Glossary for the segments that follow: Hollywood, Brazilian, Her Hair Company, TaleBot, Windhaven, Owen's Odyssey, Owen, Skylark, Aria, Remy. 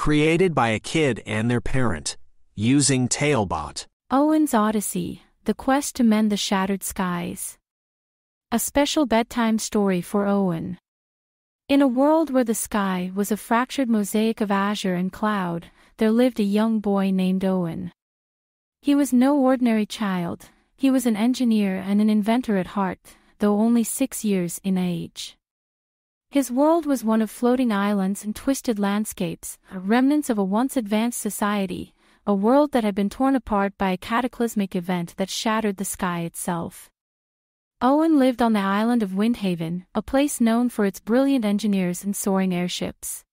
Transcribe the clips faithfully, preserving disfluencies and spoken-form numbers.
created by a kid and their parent, using TaleBot. Owen's Odyssey, The Quest to Mend the Shattered Skies. A special bedtime story for Owen. In a world where the sky was a fractured mosaic of azure and cloud, there lived a young boy named Owen. He was no ordinary child. He was an engineer and an inventor at heart, though only six years in age. His world was one of floating islands and twisted landscapes, remnants of a once advanced society, a world that had been torn apart by a cataclysmic event that shattered the sky itself. Owen lived on the island of Windhaven, a place known for its brilliant engineers and soaring airships.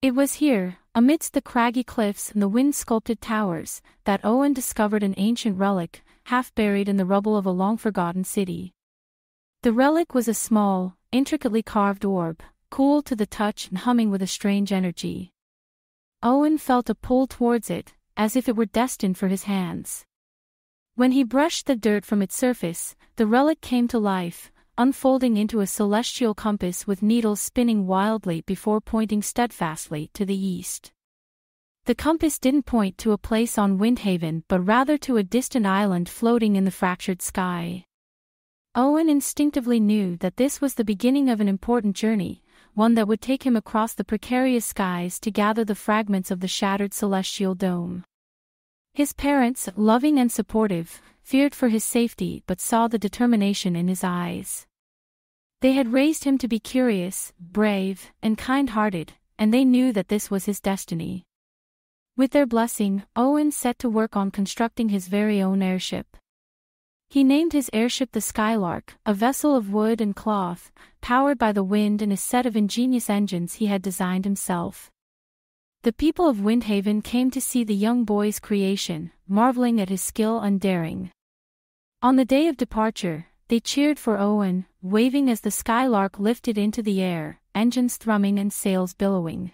It was here, amidst the craggy cliffs and the wind-sculpted towers, that Owen discovered an ancient relic, half buried in the rubble of a long-forgotten city. The relic was a small, intricately carved orb, cool to the touch and humming with a strange energy. Owen felt a pull towards it, as if it were destined for his hands. When he brushed the dirt from its surface, the relic came to life, unfolding into a celestial compass with needles spinning wildly before pointing steadfastly to the east. The compass didn't point to a place on Windhaven but rather to a distant island floating in the fractured sky. Owen instinctively knew that this was the beginning of an important journey, one that would take him across the precarious skies to gather the fragments of the shattered celestial dome. His parents, loving and supportive, feared for his safety but saw the determination in his eyes. They had raised him to be curious, brave, and kind-hearted, and they knew that this was his destiny. With their blessing, Owen set to work on constructing his very own airship. He named his airship the Skylark, a vessel of wood and cloth, powered by the wind and a set of ingenious engines he had designed himself. The people of Windhaven came to see the young boy's creation, marveling at his skill and daring. On the day of departure, they cheered for Owen, waving as the Skylark lifted into the air, engines thrumming and sails billowing.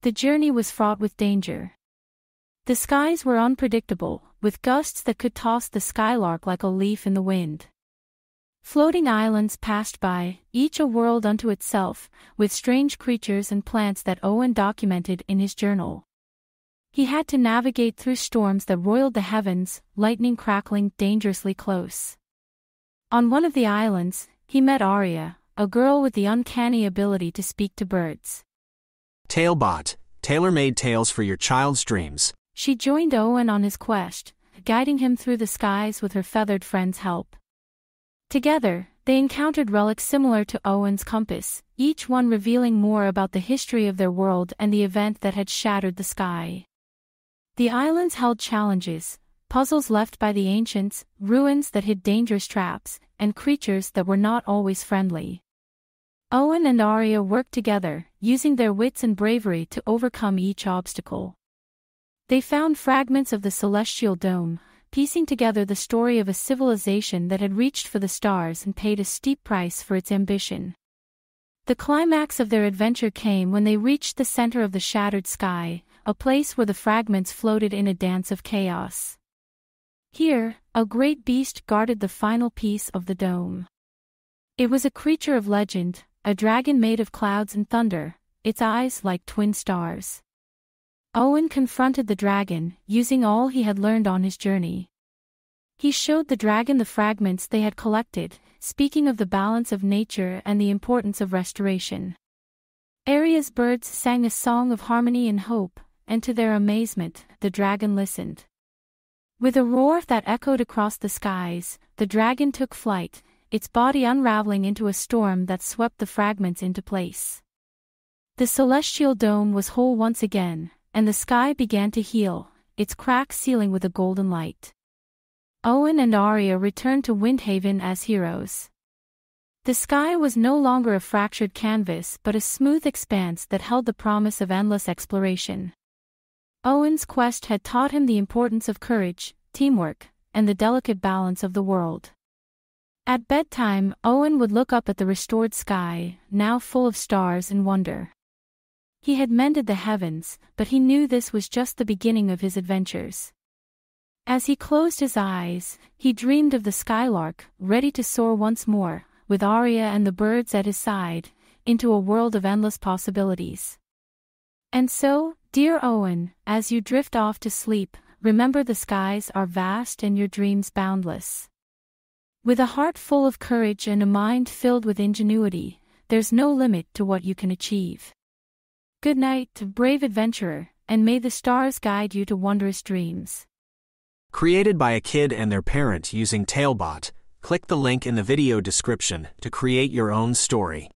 The journey was fraught with danger. The skies were unpredictable, with gusts that could toss the Skylark like a leaf in the wind. Floating islands passed by, each a world unto itself, with strange creatures and plants that Owen documented in his journal. He had to navigate through storms that roiled the heavens, lightning crackling dangerously close. On one of the islands, he met Aria, a girl with the uncanny ability to speak to birds. TaleBot, tailor-made tales for your child's dreams. She joined Owen on his quest, guiding him through the skies with her feathered friend's help. Together, they encountered relics similar to Owen's compass, each one revealing more about the history of their world and the event that had shattered the sky. The islands held challenges, puzzles left by the ancients, ruins that hid dangerous traps, and creatures that were not always friendly. Owen and Aria worked together, using their wits and bravery to overcome each obstacle. They found fragments of the celestial dome, piecing together the story of a civilization that had reached for the stars and paid a steep price for its ambition. The climax of their adventure came when they reached the center of the shattered sky, a place where the fragments floated in a dance of chaos. Here, a great beast guarded the final piece of the dome. It was a creature of legend, a dragon made of clouds and thunder, its eyes like twin stars. Owen confronted the dragon, using all he had learned on his journey. He showed the dragon the fragments they had collected, speaking of the balance of nature and the importance of restoration. Aria's birds sang a song of harmony and hope, and to their amazement, the dragon listened. With a roar that echoed across the skies, the dragon took flight, its body unraveling into a storm that swept the fragments into place. The celestial dome was whole once again, and the sky began to heal, its cracks sealing with a golden light. Owen and Aria returned to Windhaven as heroes. The sky was no longer a fractured canvas but a smooth expanse that held the promise of endless exploration. Owen's quest had taught him the importance of courage, teamwork, and the delicate balance of the world. At bedtime, Owen would look up at the restored sky, now full of stars and wonder. He had mended the heavens, but he knew this was just the beginning of his adventures. As he closed his eyes, he dreamed of the Skylark, ready to soar once more, with Aria and the birds at his side, into a world of endless possibilities. And so, dear Owen, as you drift off to sleep, remember the skies are vast and your dreams boundless. With a heart full of courage and a mind filled with ingenuity, there's no limit to what you can achieve. Good night, brave adventurer, and may the stars guide you to wondrous dreams. Created by a kid and their parent using TaleBot, click the link in the video description to create your own story.